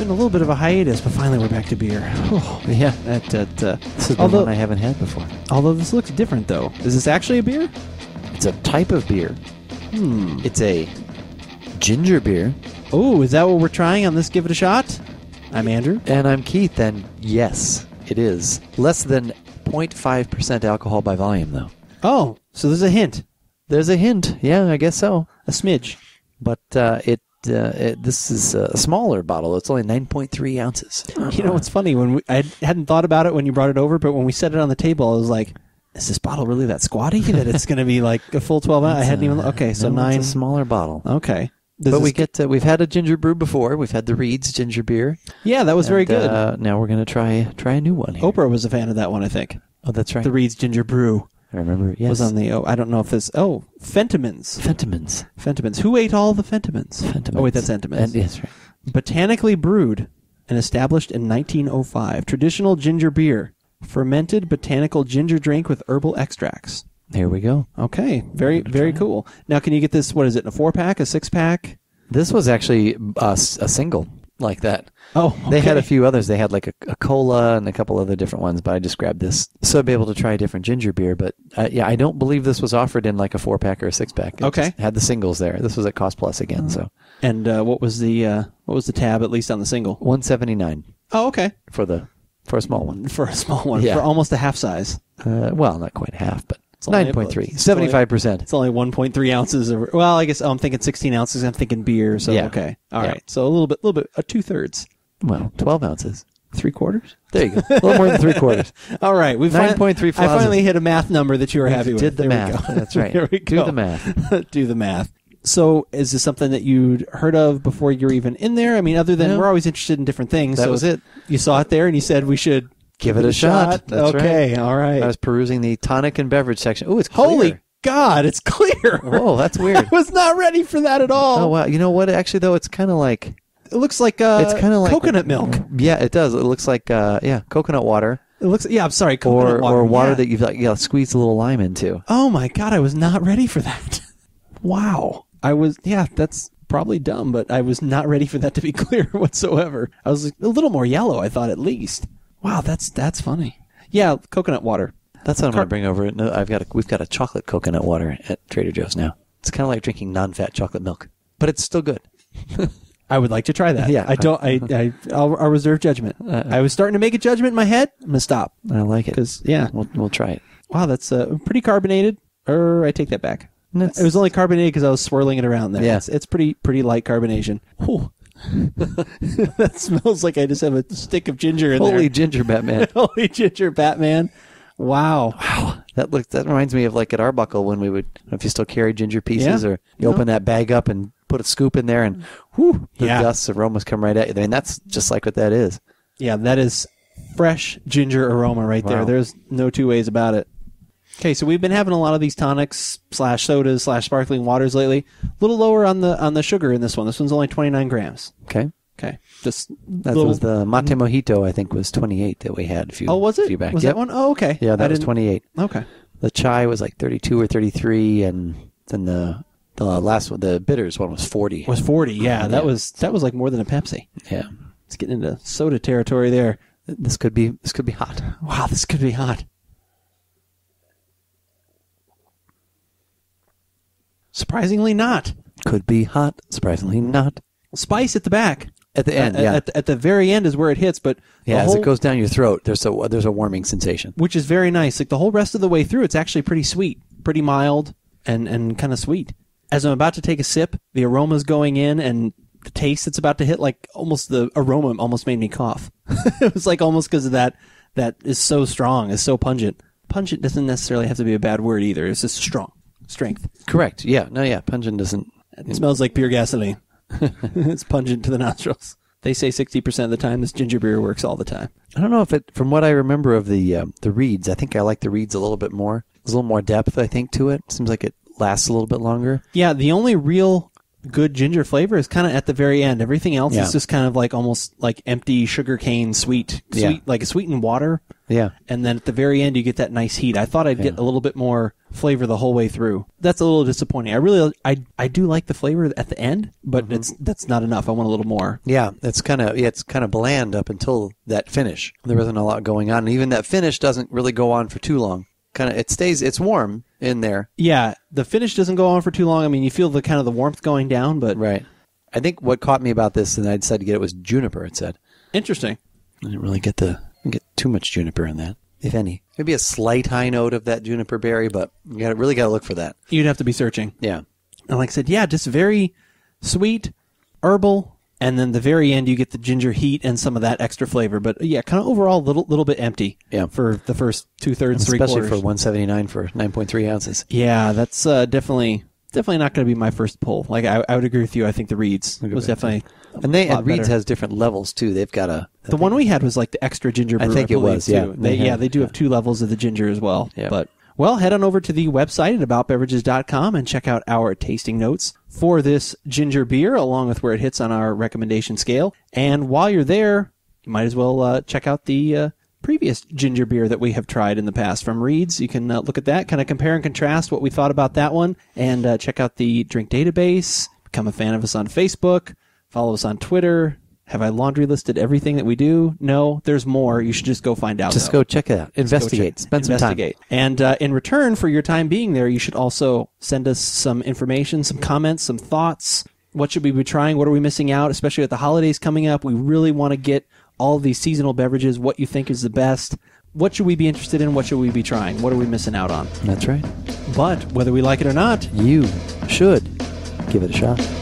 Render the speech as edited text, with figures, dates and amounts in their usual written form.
been a little bit of a hiatus, but finally we're back to beer. Oh. Yeah, this is the one I haven't had before. Although this looks different, though. Is this actually a beer? It's a type of beer. It's a ginger beer. Oh, is that what we're trying on this Give It a Shot? I'm Andrew. And I'm Keith, and yes, it is. Less than 0.5% alcohol by volume, though. Oh, so there's a hint. There's a hint. Yeah, I guess so. A smidge. But this is a smaller bottle. It's only 9.3 ounces. You know, it's funny. I hadn't thought about it when you brought it over, but when we set it on the table, I was like, is this bottle really that squatty that it's going to be like a full 12 ounce? I hadn't even... Okay, so nine. It's a smaller bottle. Okay. But we've had a ginger brew before. We've had the Reed's ginger beer. Yeah, that was very good. Now we're going to try a new one here. Oprah was a fan of that one, I think. Oh, that's right. The Reed's ginger brew. I remember it, yes. Was on the, I don't know if this, Fentimans. Fentimans. Fentimans. Who ate all the Fentimans? Fentimans. Oh, wait, that's Entimans. Yes, right. Botanically brewed and established in 1905. Traditional ginger beer. Fermented botanical ginger drink with herbal extracts. There we go. Okay. Very, very cool. Now, can you get this, what is it, a 4-pack, a 6-pack? This was actually a single like that. Oh, okay. They had a few others. They had like a cola and a couple other different ones, but I just grabbed this. So I'd be able to try a different ginger beer, but yeah, I don't believe this was offered in like a 4-pack or a 6-pack. It okay. Had the singles there. This was at Cost Plus again, so. And what was the tab, at least on the single? $179. Oh, okay. For a small one. For a small one. Yeah. For almost a half size. Well, not quite half, but. 9.3, 75%. It's only 1.3 ounces. Of, well, I guess I'm thinking 16 ounces. I'm thinking beer. So yeah. Okay, all right. So a little bit, a 2/3. Well, 12 ounces, 3/4. There you go. A little more than 3/4. All right, we've 9.3. I finally hit a math number that you were happy with. Did the math? That's right. There we go. Do the math. Do the math. So, is this something that you'd heard of before you're even in there? I mean, other than we're always interested in different things. That was it. You saw it there, and you said we should. Give it a shot. That's okay, right. All right. I was perusing the tonic and beverage section. Oh, it's clear. Holy God, it's clear. Oh, that's weird. I was not ready for that at all. Oh, wow. You know what? Actually, though, it's kind of like... It looks like, coconut milk. Yeah, it does. It looks like, coconut water. It looks... Yeah, I'm sorry, coconut water. Or water that you've squeezed a little lime into. Oh, my God. I was not ready for that. Wow. I was... Yeah, that's... Probably dumb, but I was not ready for that to be clear whatsoever. I was a little more yellow, I thought, at least. Wow, that's funny. Yeah, coconut water. That's what I'm going to bring over. No, we've got a chocolate coconut water at Trader Joe's now. It's kind of like drinking non-fat chocolate milk, but it's still good. I would like to try that. Yeah, I'll reserve judgment. I was starting to make a judgment in my head. I'm gonna stop. I like it. Yeah, we'll try it. Wow, that's pretty carbonated. I take that back. It was only carbonated because I was swirling it around there. Yeah. It's pretty light carbonation. Ooh. That smells like I just have a stick of ginger in there. Holy ginger, Batman. Holy ginger, Batman. Wow. Wow. That reminds me of like at Arbuckle when we would, I don't know if you still carry ginger pieces or you open that bag up and put a scoop in there and whew, the dust aromas come right at you. I mean, that's just like what that is. Yeah, that is fresh ginger aroma right there. There's no two ways about it. Okay, so we've been having a lot of these tonics / sodas / sparkling waters lately. A little lower on the sugar in this one. This one's only 29 grams. Okay. Was the mate mojito, I think, was 28 that we had a few. Oh, was it? Was that one? Oh, okay. Yeah, that was 28. Okay. The chai was like 32 or 33, and then the last one, the bitters one, was 40. Was 40? Yeah, that was like more than a Pepsi. Yeah, it's getting into soda territory there. This could be hot. Wow, this could be hot. Surprisingly not. Could be hot. Surprisingly not. Spice at the back. At the end, At the very end is where it hits, but... Yeah, as it goes down your throat, there's a warming sensation. Which is very nice. Like, the whole rest of the way through, it's actually pretty sweet. Pretty mild and kind of sweet. As I'm about to take a sip, the aroma's going in, and the taste that's about to hit, like, almost the aroma almost made me cough. It was like almost because of that is so strong, is so pungent. Pungent doesn't necessarily have to be a bad word either. It's just strong. Strength. Correct. Yeah. No, yeah. Pungent doesn't... It smells like pure gasoline. It's pungent to the nostrils. They say 60% of the time this ginger beer works all the time. I don't know if it... From what I remember of the Reed's, I think I like the Reed's a little bit more. There's a little more depth, I think, to it. Seems like it lasts a little bit longer. Yeah. The only real good ginger flavor is kind of at the very end. Everything else is just kind of like almost like empty sugar cane sweet. Like a sweetened water. Yeah. And then at the very end, you get that nice heat. I thought I'd get a little bit more flavor the whole way through. That's a little disappointing. I really, I do like the flavor at the end, but that's not enough. I want a little more. Yeah. It's kind of bland up until that finish. There isn't a lot going on. And even that finish doesn't really go on for too long. It's warm in there. Yeah. The finish doesn't go on for too long. I mean, you feel the kind of the warmth going down, but. Right. I think what caught me about this, and I decided to get it, was juniper, it said. Interesting. I didn't really get too much juniper in that, if any. Maybe a slight high note of that juniper berry, but you really got to look for that. You'd have to be searching. Yeah. And like I said, yeah, just very sweet, herbal, and then the very end you get the ginger heat and some of that extra flavor. But yeah, kind of overall a little bit empty for the first two-thirds, three-quarters. Especially for $179 for 9.3 ounces. Yeah, that's definitely not going to be my first pull. Like I would agree with you. I think the Reed's was definitely Reed's has different levels too. They've got the one we had was like the extra ginger brew, I think it was too. Yeah. They do have two levels of the ginger as well. Yeah. But head on over to the website at AboutBeverages.com and check out our tasting notes for this ginger beer, along with where it hits on our recommendation scale. And while you're there, you might as well check out the previous ginger beer that we have tried in the past from Reed's. You can look at that, kind of compare and contrast what we thought about that one, and check out the drink database. Become a fan of us on Facebook. Follow us on Twitter. Have I laundry listed everything that we do? No, there's more. You should just go find out. Just go check it out. Investigate. Spend some time. And in return for your time being there, you should also send us some information, some comments, some thoughts. What should we be trying? What are we missing out? Especially with the holidays coming up, we really want to get all these seasonal beverages, what you think is the best. What should we be interested in? What should we be trying? What are we missing out on? That's right. But whether we like it or not, you should give it a shot.